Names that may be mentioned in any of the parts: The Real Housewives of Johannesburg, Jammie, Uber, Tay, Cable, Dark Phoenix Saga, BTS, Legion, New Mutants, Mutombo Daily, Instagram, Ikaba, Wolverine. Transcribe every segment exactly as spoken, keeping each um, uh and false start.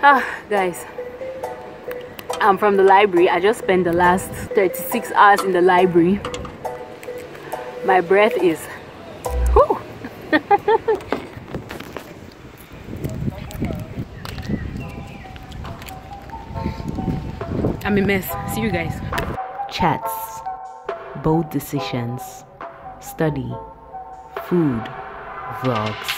Ah, guys, I'm from the library. I just spent the last thirty-six hours in the library. My breath is whew. I'm a mess. See you guys. Chats, bold decisions, study, food, vlogs.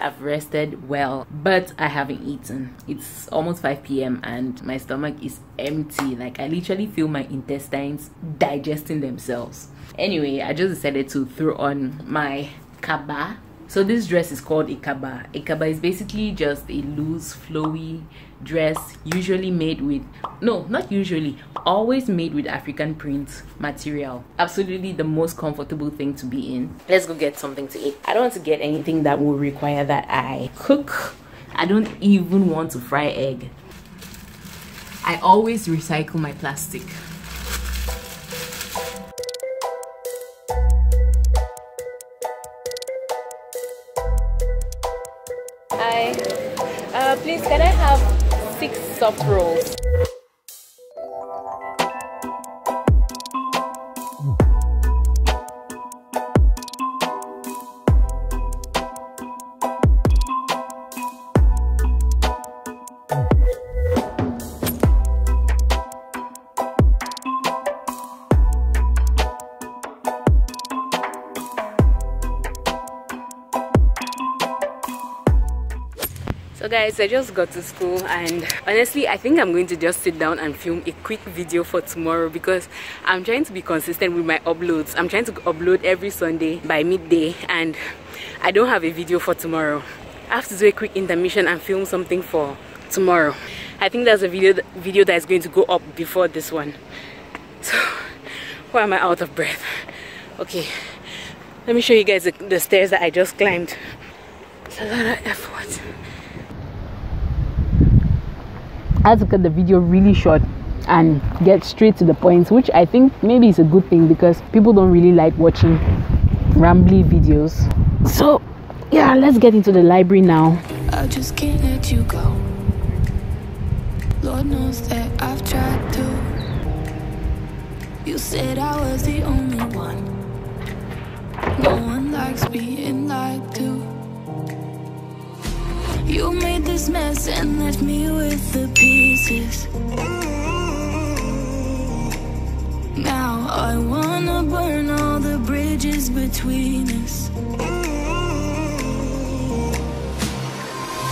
I've rested well, but I haven't eaten. It's almost five p m and my stomach is empty. Like, I literally feel my intestines digesting themselves. Anyway, I just decided to throw on my Ikaba. So this dress is called Ikaba. Ikaba is basically just a loose, flowy dress, usually made with, no, not usually, always made with African print material. Absolutely the most comfortable thing to be in. Let's go get something to eat. I don't want to get anything that will require that I cook. I don't even want to fry egg. I always recycle my plastic. Uh, please, can I have six soft rolls? So guys, I just got to school and honestly I think I'm going to just sit down and film a quick video for tomorrow because I'm trying to be consistent with my uploads. I'm trying to upload every Sunday by midday and I don't have a video for tomorrow. I have to do a quick intermission and film something for tomorrow. I think there's a video th video that is going to go up before this one. So why am I out of breath? Okay, let me show you guys the, the stairs that I just climbed. It's a lot of effort. I had to cut the video really short and get straight to the point, which I think maybe is a good thing because people don't really like watching rambly videos. So yeah, let's get into the library now. I just can't let you go. Lord knows that I've tried to. You said I was the only one. No one likes being lied to. You made this mess and left me with the pieces. Now I wanna burn all the bridges between us.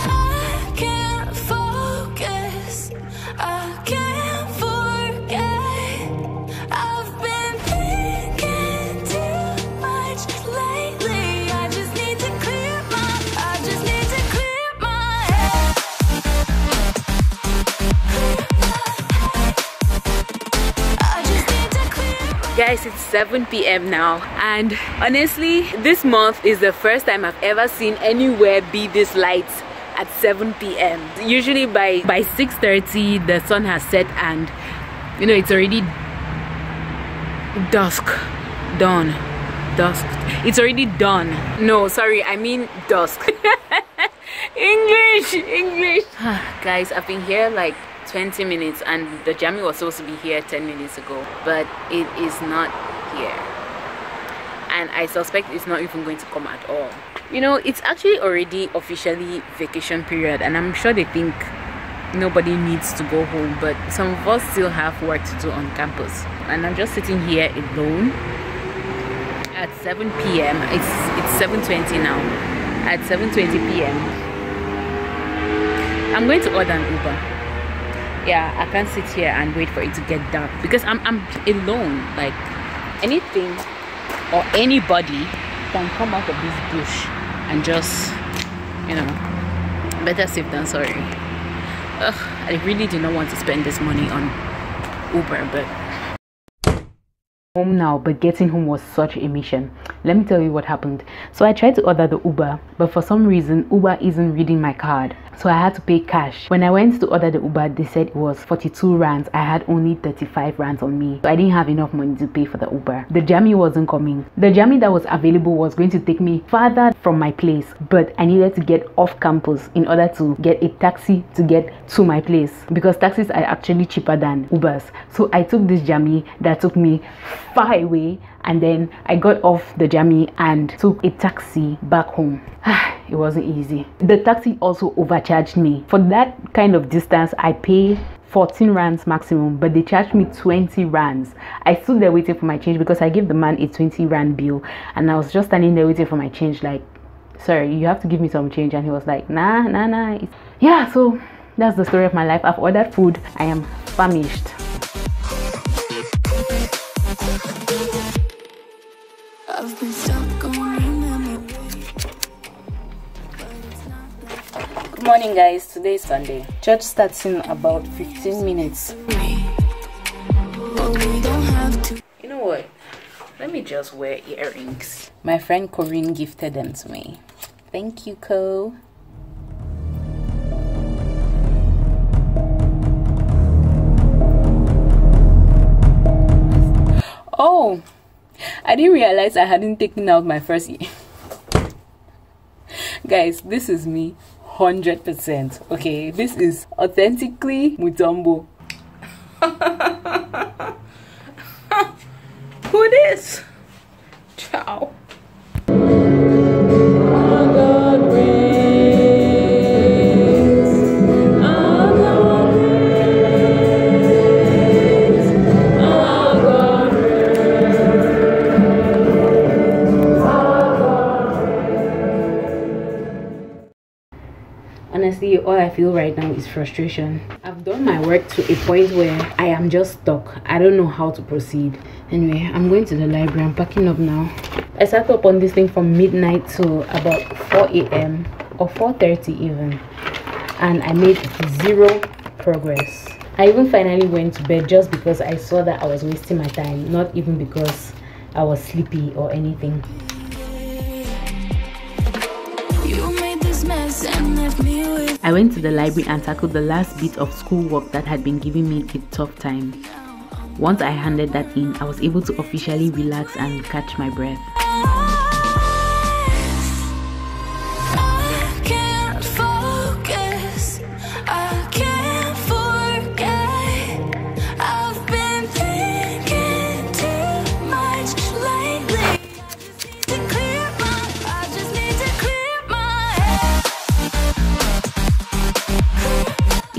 I can't focus, I can't forget. I've been thinking too much lately. I just need to clear my, I just need to clear guys. It's seven p m now and honestly this month is the first time I've ever seen anywhere be this light at seven p m Usually by by six thirty the sun has set and you know it's already dusk, dawn, dusk, it's already dawn. No, sorry, I mean dusk. English, English. Guys, I've been here like twenty minutes and the jammy was supposed to be here ten minutes ago, but it is not here and I suspect it's not even going to come at all. You know, it's actually already officially vacation period and I'm sure they think nobody needs to go home, but some of us still have work to do on campus and I'm just sitting here alone at seven p m it's it's seven twenty now. At seven twenty p m I'm going to order an Uber. Yeah, I can't sit here and wait for it to get dark because I'm, I'm alone. Like, anything or anybody can come out of this bush and just, you know, better safe than sorry. Ugh, I really do not want to spend this money on Uber, but... Home now, but getting home was such a mission. Let me tell you what happened. So I tried to order the Uber, but for some reason Uber isn't reading my card, so I had to pay cash. When I went to order the Uber, they said it was forty-two rands. I had only thirty-five rands on me, so I didn't have enough money to pay for the Uber. The jammy wasn't coming. The jammy that was available was going to take me farther from my place, but I needed to get off campus in order to get a taxi to get to my place, because taxis are actually cheaper than Ubers. So I took this jammy that took me far away, and then I got off the jammy and took a taxi back home. It wasn't easy. The taxi also overcharged me. For that kind of distance, I pay fourteen rands maximum, but they charged me twenty rands. I stood there waiting for my change because I gave the man a twenty rand bill, and I was just standing there waiting for my change like, sorry, you have to give me some change. And he was like, nah, nah, nah. Yeah, so that's the story of my life. I've ordered food. I am famished. I've been stuck on my way. Good morning, guys. Today is Sunday. Church starts in about fifteen minutes. You know what? Let me just wear earrings. My friend Corinne gifted them to me. Thank you, Co. Oh, I didn't realize I hadn't taken out my first ear. Guys, this is me, one hundred percent. Okay, this is authentically Mutombo. Who this? Ciao. Honestly, all I feel right now is frustration. I've done my work to a point where I am just stuck. I don't know how to proceed. Anyway, I'm going to the library. I'm packing up now. I sat up on this thing from midnight to about four A M or four thirty even, and I made zero progress. I even finally went to bed just because I saw that I was wasting my time, not even because I was sleepy or anything. I went to the library and tackled the last bit of schoolwork that had been giving me a tough time. Once I handed that in, I was able to officially relax and catch my breath.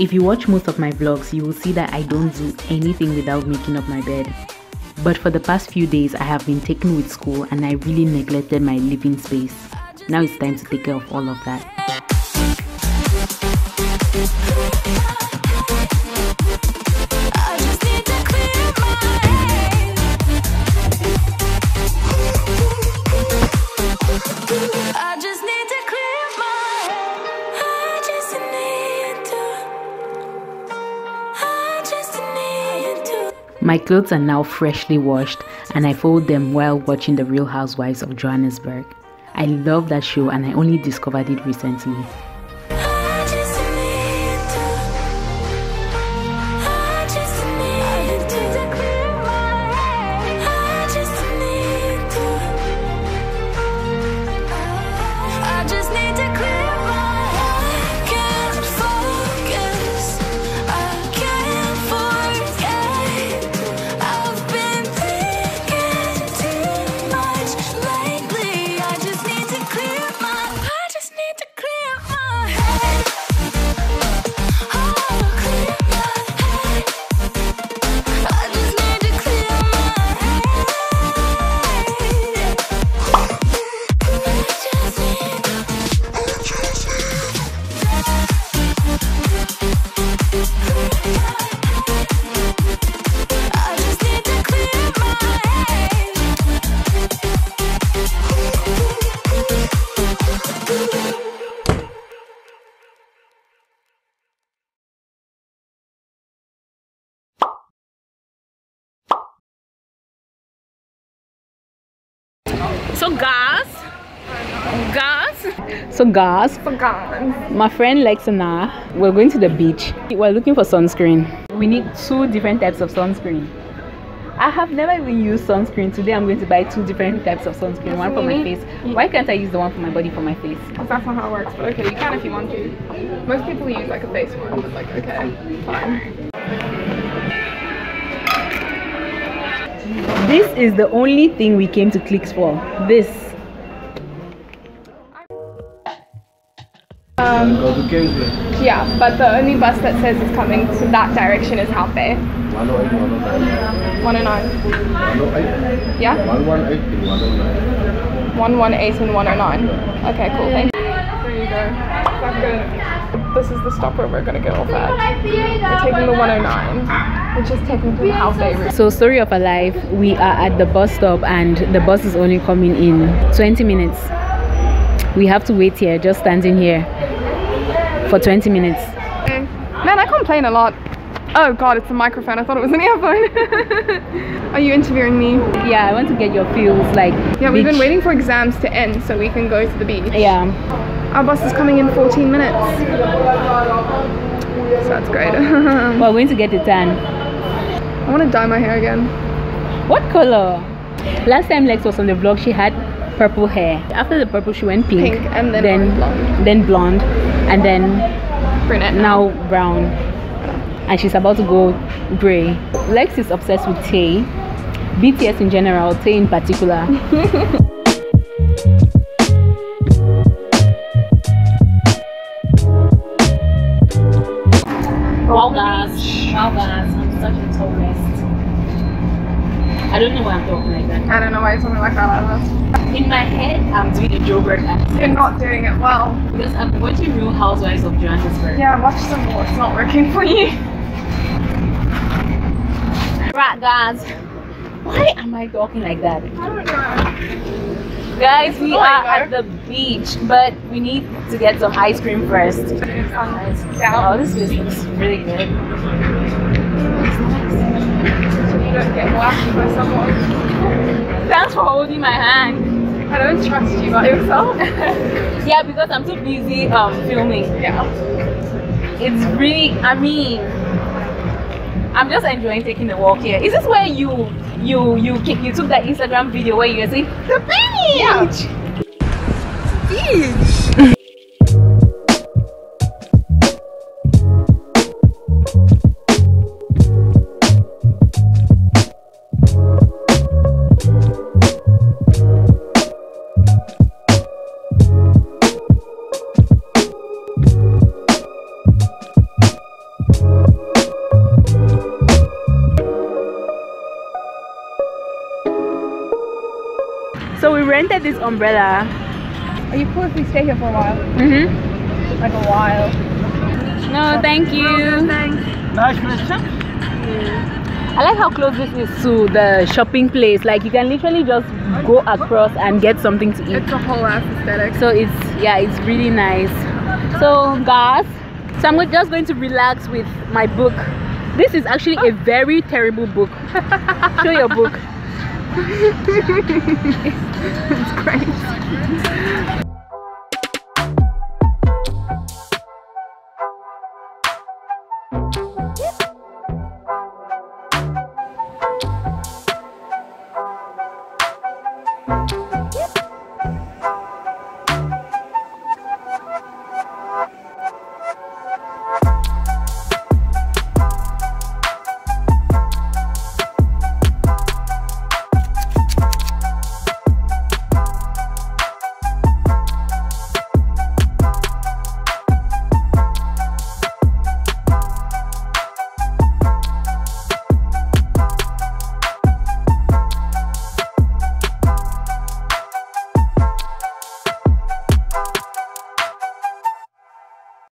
If you watch most of my vlogs, you will see that I don't do anything without making up my bed. But for the past few days, I have been taken with school and I really neglected my living space. Now it's time to take care of all of that. My clothes are now freshly washed and I fold them while watching The Real Housewives of Johannesburg. I love that show and I only discovered it recently. So guys, guys. So guys, for guys. My friend likes a nah. We're going to the beach. We're looking for sunscreen. We need two different types of sunscreen. I have never even used sunscreen. Today I'm going to buy two different types of sunscreen. One for my face. Why can't I use the one for my body for my face? Because that's not how it works, but okay, you can if you want to. Most people use like a face one, but like, okay, fine. This is the only thing we came to Clicks for. This. Um, yeah, but the only bus that says it's coming to that direction is half bay. one oh eight, one oh nine. one oh nine. Yeah? one one eight and one oh nine. one one eight and one oh nine. Okay, cool. Thank you. There you go. This is the stop where we're gonna get off at. We're taking the one oh nine, which is technically half bay route. So, story of our life, we are at the bus stop and the bus is only coming in twenty minutes. We have to wait here, just standing here for twenty minutes. Man, I complain a lot. Oh god, it's a microphone. I thought it was an earphone. Are you interviewing me? Yeah, I want to get your feels, like, yeah, we've beach. Been waiting for exams to end so we can go to the beach. Yeah. Our bus is coming in fourteen minutes. So that's great. We're going to get a tan. I want to dye my hair again. What color? Last time Lex was on the vlog, she had purple hair. After the purple she went pink, pink and then, then blonde, then blonde, and then brunette, now brown, and she's about to go grey. Lex is obsessed with Tay, B T S in general, Tay in particular. Wow guys, wow guys, I'm such a tourist. I don't know why I'm talking like that. I don't know why you're talking like that either. In my head, I'm doing a Joburg accent. You're not doing it well. Because I'm watching Real Housewives of Johannesburg. Yeah, watch some more. It's not working for you. Right, guys. Why am I talking like that? I don't know. Guys, we oh, are at the beach, but we need to get some ice cream first. Oh, this looks really good. You don't get whacked by someone. Thanks for holding my hand. I don't trust you by yourself. Yeah, because I'm too busy um, filming. Yeah. It's really, I mean, I'm just enjoying taking a walk here. Is this where you you you you took that Instagram video where you were saying the beach? Yeah. Beach. So we rented this umbrella. Are you cool if we stay here for a while? Mm-hmm. Like a while. No, thank you. No, thanks. Nice question. Mm. I like how close this is to the shopping place. Like you can literally just go across and get something to eat. It's a whole ass aesthetic. So it's, yeah, it's really nice. So guys, so I'm just going to relax with my book. This is actually oh. a very terrible book. Show your book. It's great.